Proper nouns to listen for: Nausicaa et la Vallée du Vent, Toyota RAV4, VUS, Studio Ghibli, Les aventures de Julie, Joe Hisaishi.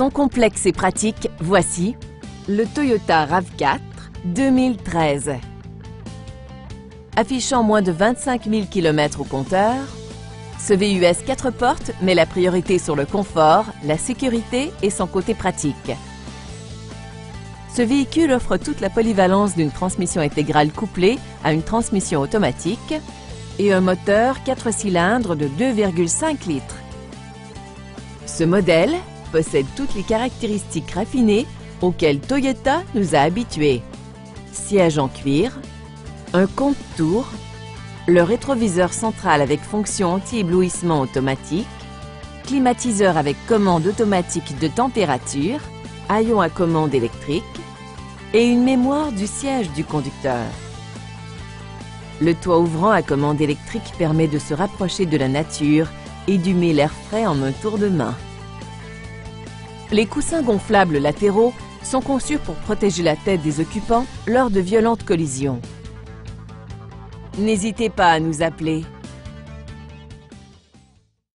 sont complexes et pratiques, voici le Toyota RAV4 2013. Affichant moins de 25 000 km au compteur, ce VUS 4 portes met la priorité sur le confort, la sécurité et son côté pratique. Ce véhicule offre toute la polyvalence d'une transmission intégrale couplée à une transmission automatique et un moteur 4 cylindres de 2,5 litres. Ce modèle possède toutes les caractéristiques raffinées auxquelles Toyota nous a habitués. Siège en cuir, un compte-tours, le rétroviseur central avec fonction anti-éblouissement automatique, climatiseur avec commande automatique de température, haillons à commande électrique et une mémoire du siège du conducteur. Le toit ouvrant à commande électrique permet de se rapprocher de la nature et d'humer l'air frais en un tour de main. Les coussins gonflables latéraux sont conçus pour protéger la tête des occupants lors de violentes collisions. N'hésitez pas à nous appeler.